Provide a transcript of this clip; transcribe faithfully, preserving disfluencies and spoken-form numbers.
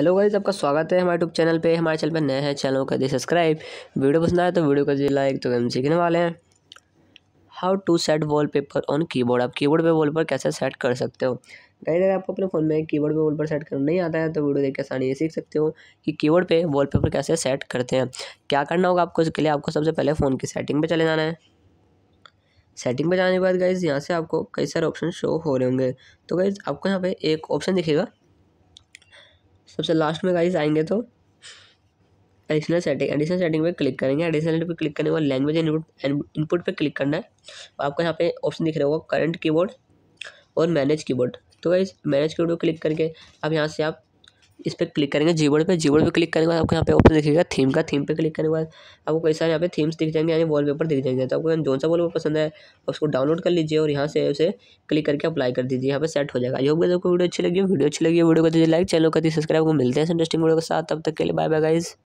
Hello guys, आपका स्वागत है हमारे यूट्यूब चैनल पे। हमारे चैनल पे नए हैं, चैनल कर दिए सब्सक्राइब। वीडियो पसंद आए तो वीडियो कर दिए लाइक। तो हम सीखने वाले हैं how to set wallpaper on keyboard. आप कीबोर्ड पे वॉलपेपर कैसे सेट कर सकते हो। गाइस, अगर आपको अपने फ़ोन में कीबोर्ड पे वॉलपेपर सेट करना नहीं आता है तो वीडियो देख के आसानी से सीख सकते हो कि कीबोर्ड पे वॉलपेपर कैसे सेट करते हैं। क्या करना होगा आपको, इसके लिए आपको सबसे पहले फ़ोन की सेटिंग पर चले जाना है। सेटिंग पर जाने के बाद गाइस यहाँ से आपको कई सारे ऑप्शन शो हो रहे होंगे। तो गाइस आपको यहाँ पर एक ऑप्शन दिखेगा सबसे लास्ट में। गाइस आएंगे तो एडिशनल सेटिंग एडिशनल सेटिंग पे क्लिक करेंगे। एडिशनल पे क्लिक करने के बाद लैंग्वेज इनपुट इनपुट पे क्लिक करना है। आपको यहाँ पे ऑप्शन दिख रहा होगा करंट कीबोर्ड और मैनेज कीबोर्ड। तो गाइस मैनेज कीबोर्ड पे क्लिक करके अब यहाँ से आप इस पर क्लिक करेंगे जीबोर्ड पे। जीबोर्ड पे क्लिक करने के बाद आपको यहाँ पे ऑप्शन दिखेगा थीम का। थीम पे क्लिक करने के बाद आपको कई सारे यहाँ पे थीम्स दिख जाएंगे, यानी वॉलपेपर दिख जाएंगे। तो आपको जो सा वॉलपेपर पसंद है उसको डाउनलोड कर लीजिए और यहाँ से उसे क्लिक करके अप्लाई कर दीजिए। यहाँ पे सेट हो जाएगा। आई होप आपको वीडियो अच्छी लगी वीडियो अच्छी लगी वीडियो को दीजिए लाइक, चैनल को दीजिए सब्सक्राइब। को मिलते हैं इंटरेस्टिंग वीडियो के साथ, तब तक के लिए बाय बाय गाइस।